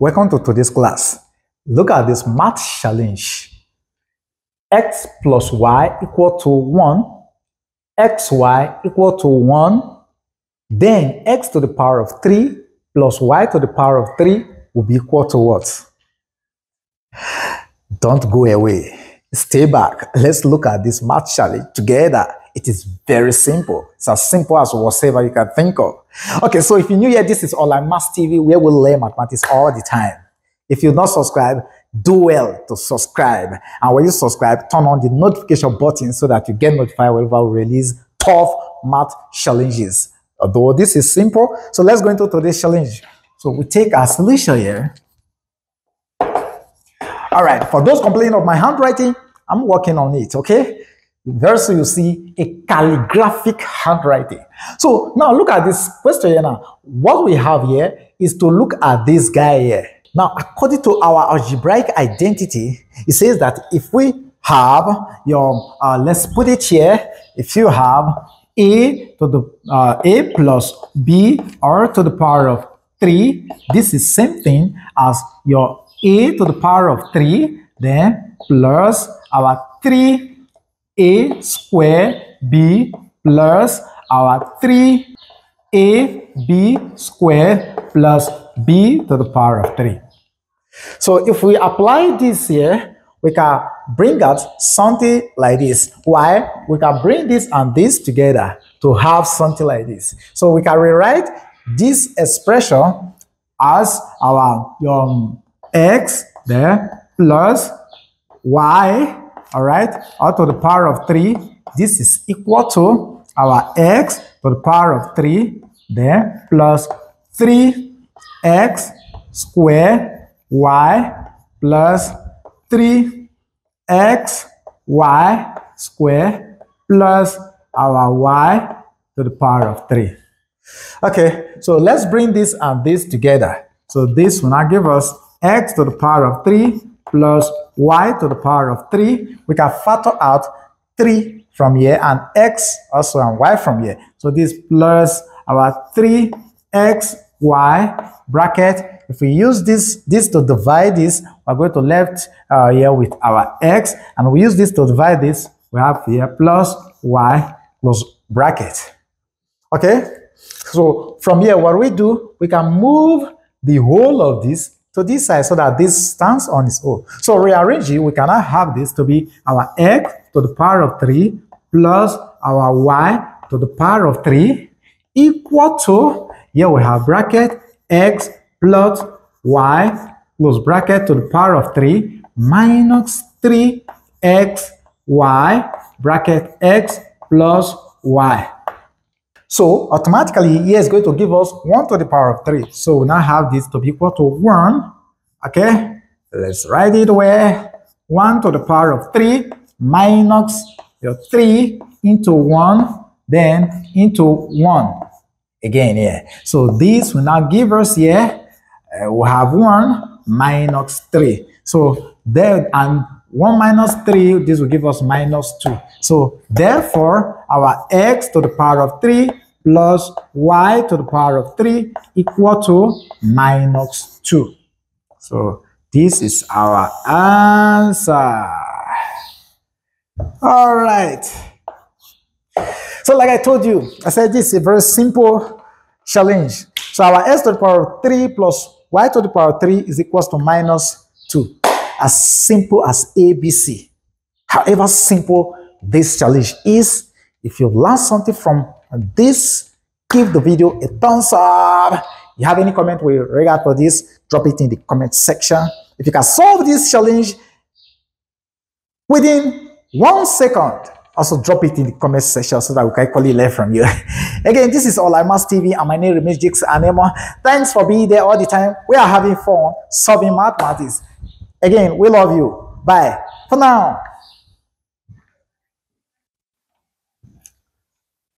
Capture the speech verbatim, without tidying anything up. Welcome to today's class. Look at this math challenge. X plus y equal to one, xy equal to one, then x to the power of three plus y to the power of three will be equal to what? Don't go away. Stay back. Let's look at this math challenge together. It is very simple. It's as simple as whatever you can think of. Okay, so if you're new here, this is OnlineMaths T V, where we learn mathematics all the time. If you're not subscribed, do well to subscribe. And when you subscribe, turn on the notification button so that you get notified whenever we release tough math challenges. Although this is simple, so let's go into today's challenge. So we take our solution here. All right, for those complaining of my handwriting, I'm working on it, okay? Very soon you see a calligraphic handwriting. So now look at this question here now. What we have here is to look at this guy here. Now, according to our algebraic identity, it says that if we have your, uh, let's put it here, if you have a to the uh, a plus b r to the power of three, this is same thing as your a to the power of three, then plus our three a square b plus our three a b square plus b to the power of three. So if we apply this here, we can bring out something like this. Why? We can bring this and this together to have something like this. So we can rewrite this expression as our um, x there plus y, all right, out to the power of three. This is equal to our x to the power of three, then plus three x square y plus three x y square plus our y to the power of three. Okay, so let's bring this and this together. So this will now give us x to the power of three plus y to the power of three. We can factor out three from here and x also and y from here. So this plus our three x y bracket. If we use this this to divide this, we're going to left uh, here with our x, and we use this to divide this. We have here plus y plus bracket. Okay, so from here what we do, we can move the whole of this to this side so that this stands on its own. So rearranging, we cannot have this to be our x to the power of three plus our y to the power of three equal to, here we have bracket, x plus y plus bracket to the power of three minus three x y bracket x plus y. So automatically, here is going to give us one to the power of three. So we now have this to be equal to one. Okay, let's write it away. one to the power of three minus your three into one, then into one again here. Yeah. So this will now give us here, uh, we have one minus three. So there, and one minus three, this will give us minus two. So therefore, our x to the power of three plus y to the power of three equal to minus two. So this is our answer. All right. So like I told you, I said this is a very simple challenge. So our x to the power of three plus y to the power of three is equal to minus two. As simple as A B C. However simple this challenge is, if you've learned something from this, give the video a thumbs up. If you have any comment with regard to this, drop it in the comment section. If you can solve this challenge within one second, also drop it in the comment section so that we can equally learn from you. Again, this is OnlineMaths T V, and my name remains Jix Anemo. Thanks for being there all the time. We are having fun solving mathematics. Again, we love you. Bye for now.